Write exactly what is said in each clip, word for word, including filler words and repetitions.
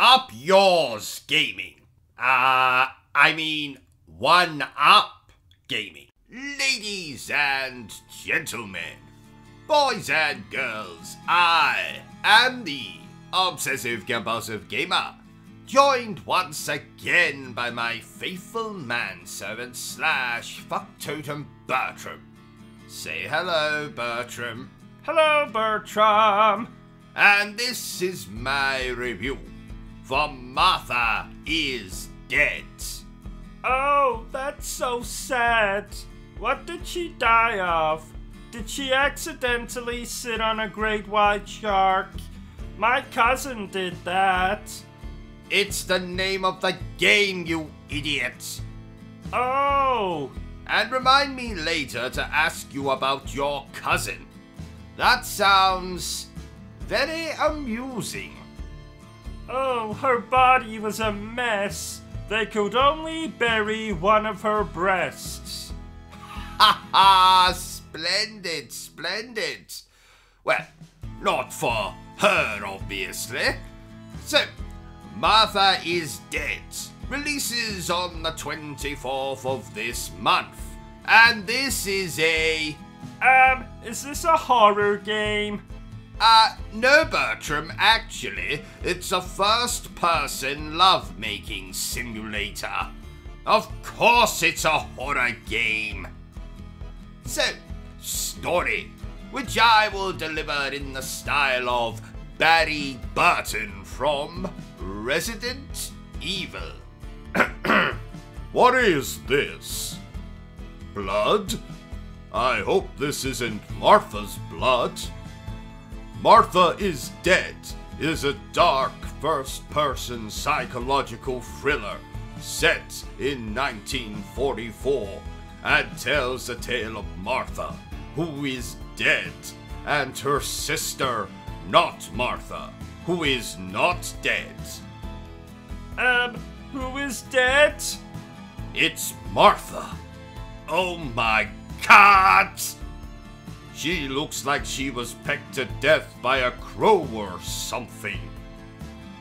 Up yours, gaming. Uh, I mean, One Up Gaming. Ladies and gentlemen, boys and girls, I am the Obsessive Compulsive Gamer, joined once again by my faithful manservant slash fucktotem Bertram. Say hello, Bertram. Hello, Bertram. And this is my review for Martha Is Dead. Oh, that's so sad. What did she die of? Did she accidentally sit on a great white shark? My cousin did that. It's the name of the game, you idiot. Oh. And remind me later to ask you about your cousin. That sounds very amusing. Oh, her body was a mess. They could only bury one of her breasts. Ha ha! Splendid, splendid. Well, not for her, obviously. So, Martha Is Dead releases on the twenty-fourth of this month. And this is a... Um, is this a horror game? Uh, no, Bertram, actually, it's a first-person lovemaking simulator. Of course it's a horror game. So, story, which I will deliver in the style of Barry Burton from Resident Evil. What is this? Blood? I hope this isn't Martha's blood. Martha Is Dead is a dark first-person psychological thriller set in nineteen forty-four and tells the tale of Martha, who is dead, and her sister, not Martha, who is not dead. Um, who is dead? It's Martha. Oh my God! She looks like she was pecked to death by a crow or something.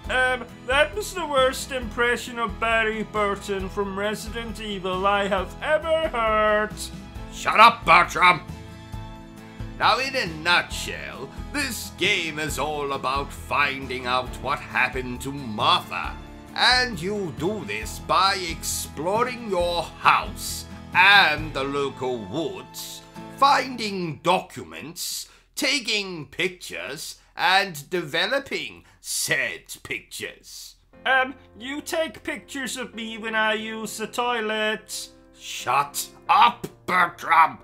Um, that was the worst impression of Barry Burton from Resident Evil I have ever heard. Shut up, Bertram! Now, in a nutshell, this game is all about finding out what happened to Martha. And you do this by exploring your house and the local woods, finding documents, taking pictures, and developing said pictures. Um, you take pictures of me when I use the toilet. Shut up, Bertram!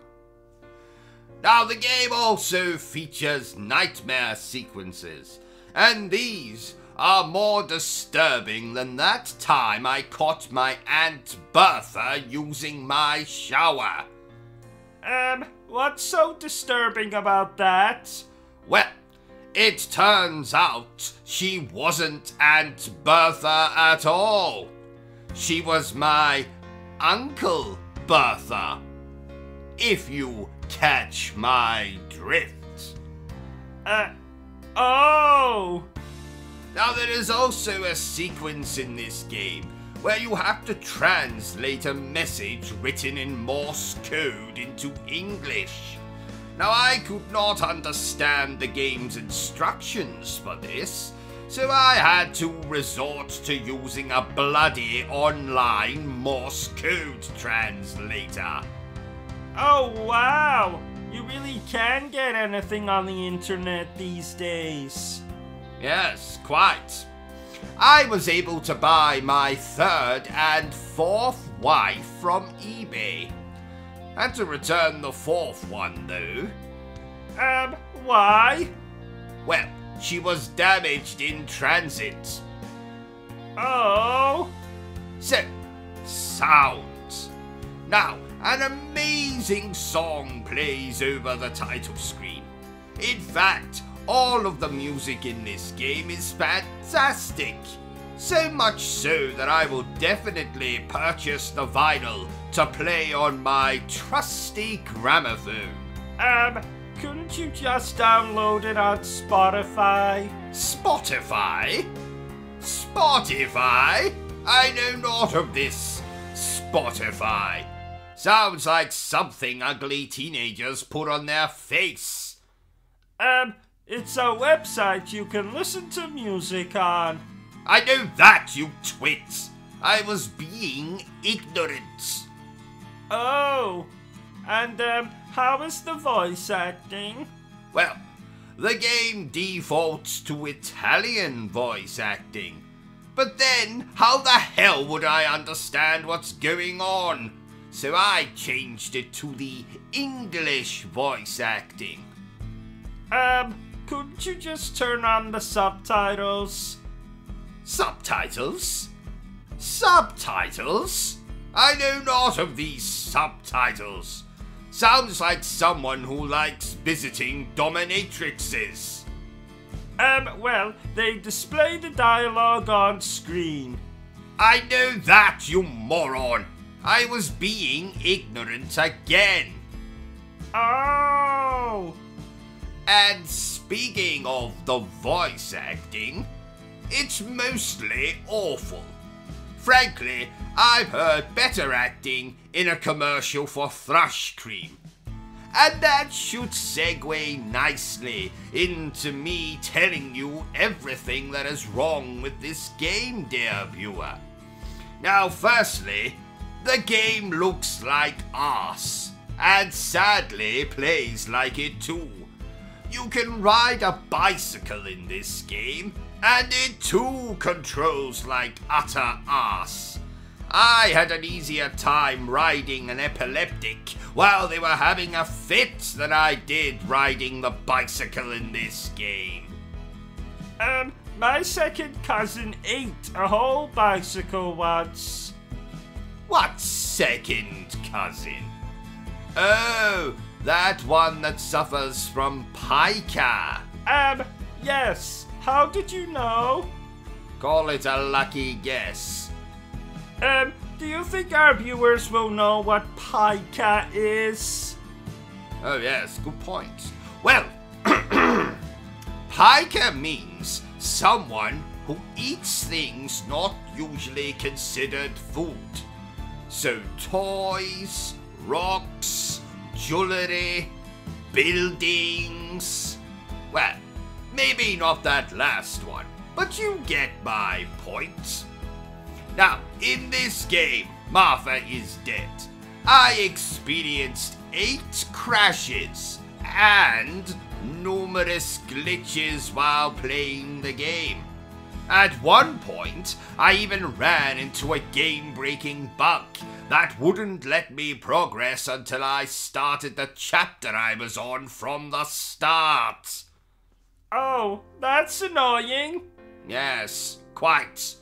Now, the game also features nightmare sequences, and these are more disturbing than that time I caught my Aunt Bertha using my shower. Um, what's so disturbing about that? Well, it turns out she wasn't Aunt Bertha at all. She was my Uncle Bertha, if you catch my drift. Uh, oh! Now, there is also a sequence in this game where you have to translate a message written in Morse code into English. Now, I could not understand the game's instructions for this, so I had to resort to using a bloody online Morse code translator. Oh, wow! You really can get anything on the internet these days. Yes, quite. I was able to buy my third and fourth wife from eBay. Had to return the fourth one, though. Um, why? Well, she was damaged in transit. Oh. So, sounds. Now, an amazing song plays over the title screen. In fact, all of the music in this game is fantastic. So much so that I will definitely purchase the vinyl to play on my trusty gramophone. Um, couldn't you just download it on Spotify? Spotify? Spotify? I know naught of this. Spotify. Sounds like something ugly teenagers put on their face. Um, it's a website you can listen to music on. I know that, you twits. I was being ignorant. Oh, and um, how is the voice acting? Well, the game defaults to Italian voice acting. But then, how the hell would I understand what's going on? So I changed it to the English voice acting. Um, couldn't you just turn on the subtitles? Subtitles? Subtitles? I know naught of these subtitles. Sounds like someone who likes visiting dominatrixes. Um, well, they display the dialogue on screen. I know that, you moron. I was being ignorant again. Oh. And speaking of the voice acting, it's mostly awful. Frankly, I've heard better acting in a commercial for thrush cream. And that should segue nicely into me telling you everything that is wrong with this game, dear viewer. Now, firstly, the game looks like arse, and sadly plays like it too. You can ride a bicycle in this game, and it too controls like utter arse. I had an easier time riding an epileptic while they were having a fit than I did riding the bicycle in this game. Um, my second cousin ate a whole bicycle once. What second cousin? Oh, that one that suffers from pica. Um, yes. How did you know? Call it a lucky guess. Um, do you think our viewers will know what pica is? Oh yes, good point. Well, pica means someone who eats things not usually considered food. So toys, rocks, jewelry, buildings. Well, maybe not that last one, but you get my point. Now, in this game, Martha is Dead, I experienced eight crashes and numerous glitches while playing the game. At one point, I even ran into a game-breaking bug that wouldn't let me progress until I started the chapter I was on from the start. Oh, that's annoying. Yes, quite.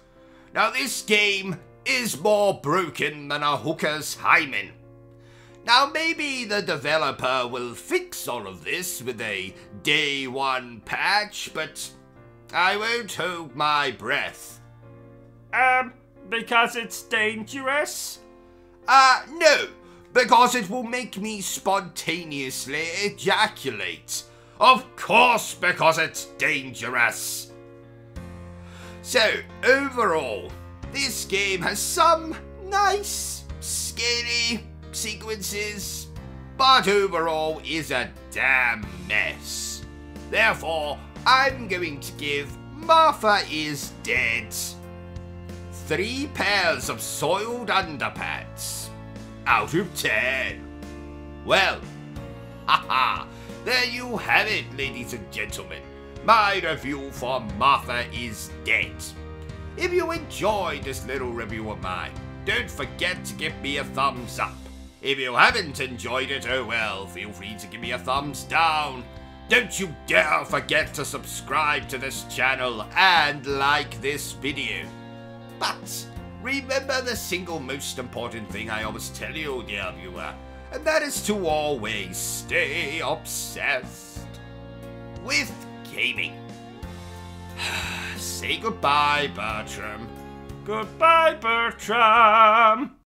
Now this game is more broken than a hooker's hymen. Now maybe the developer will fix all of this with a day one patch, but I won't hold my breath. Um, because it's dangerous? Uh, no, because it will make me spontaneously ejaculate. Of course, because it's dangerous. So, overall, this game has some nice, scary sequences, but overall is a damn mess. Therefore, I'm going to give Martha is Dead three pairs of soiled underpants out of ten. Well, haha, there you have it, ladies and gentlemen. My review for Martha is Dead. If you enjoyed this little review of mine, don't forget to give me a thumbs up. If you haven't enjoyed it, oh well, feel free to give me a thumbs down. Don't you dare forget to subscribe to this channel and like this video. But remember the single most important thing I always tell you, dear viewer, and that is to always stay obsessed with gaming. Say goodbye, Bertram. Goodbye, Bertram!